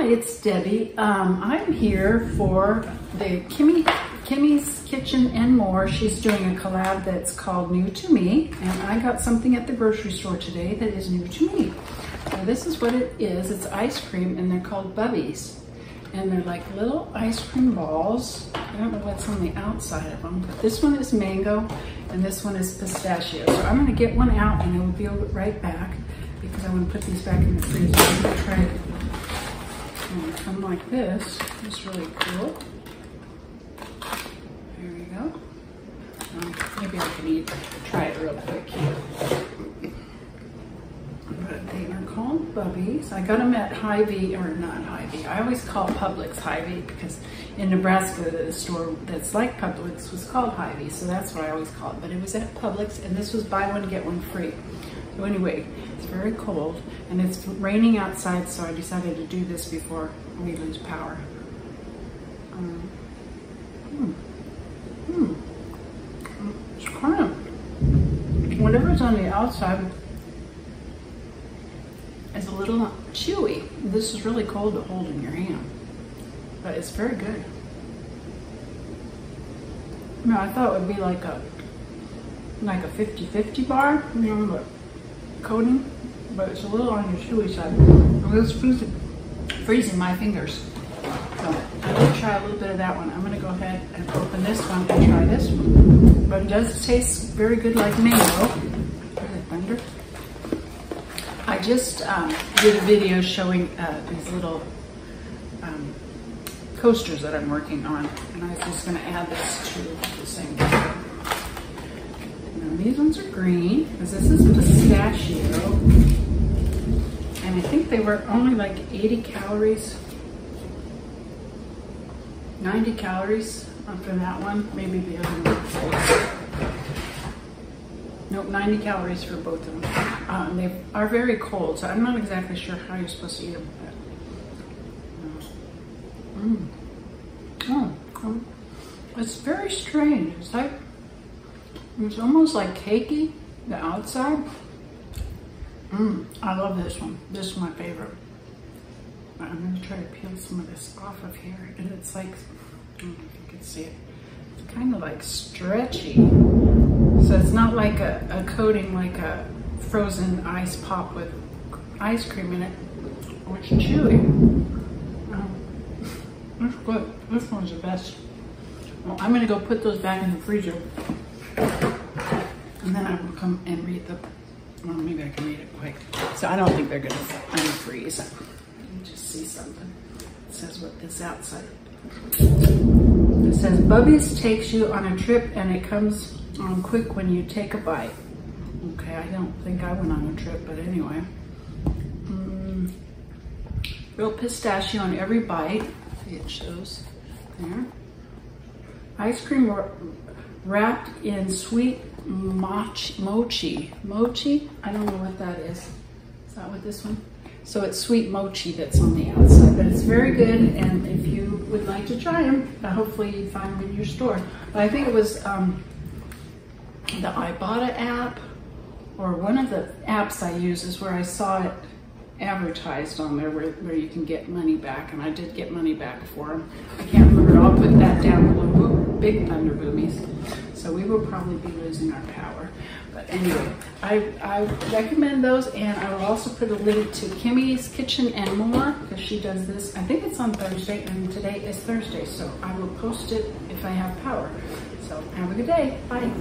Hi, it's Debbie. I'm here for the Kimmy's Kitchen and More. She's doing a collab that's called New to Me, and I got something at the grocery store today that is new to me. So this is what it is. It's ice cream, and they're called Bubbies. And they're like little ice cream balls. I don't know what's on the outside of them, but this one is mango, and this one is pistachio. So I'm gonna get one out, and I will be right back, because I wanna put these back in the freezer. I'm gonna try it. And come like this. It's really cool. There we go. Maybe I can try it real quick here. But they are called Bubbies. I got them at Hy-Vee, or not Hy-Vee. I always call Publix Hy-Vee, because in Nebraska, the store that's like Publix was called Hy-Vee, so that's what I always call it. But it was at Publix, and this was buy one, get one free. So anyway, it's very cold, and it's raining outside, so I decided to do this before we lose power. It's kind of, whatever's on the outside is a little chewy. This is really cold to hold in your hand, but it's very good. No, I thought it would be like a 50-50 bar, you know, but coating, but it's a little on your chewy side. And it's freezing my fingers. So I'm going to try a little bit of that one. I'm going to go ahead and open this one and try this one. But it does taste very good like mango. I just did a video showing these little coasters that I'm working on. And I was just going to add this to the same thing. These ones are green, because this is pistachio, and I think they were only like 80 calories, 90 calories for that one, maybe the other one. Nope, 90 calories for both of them. They are very cold, so I'm not exactly sure how you're supposed to eat them. But, it's very strange. It's like, it's almost like cakey, the outside. I love this one. This is my favorite. I'm going to try to peel some of this off of here. And it's like, I don't know if you can see it. It's kind of like stretchy. So it's not like a coating, like a frozen ice pop with ice cream in it. Or it's chewy. It's good. This one's the best. Well, I'm going to go put those back in the freezer. And then I will come and read the, well, maybe I can read it quick. So I don't think they're going to unfreeze. Let me just see something. It says what this outside. It says, Bubbies takes you on a trip, and it comes on quick when you take a bite. Okay, I don't think I went on a trip, but anyway. Real pistachio on every bite. See, it shows there. Ice cream wrapped in sweet mochi. I don't know what that is. Is that what this one? So it's sweet mochi that's on the outside, but it's very good. And if you would like to try them, hopefully you find them in your store. But I think it was the Ibotta app, or one of the apps I use, is where I saw it advertised on there, where you can get money back, and I did get money back for them. I can't remember. I'll put that down below. Big thunder boomies. So we will probably be losing our power. But anyway, I recommend those, and I will also put a link to Kimmy's Kitchen and More, because she does this. I think it's on Thursday, and today is Thursday, so I will post it if I have power. So have a good day. Bye.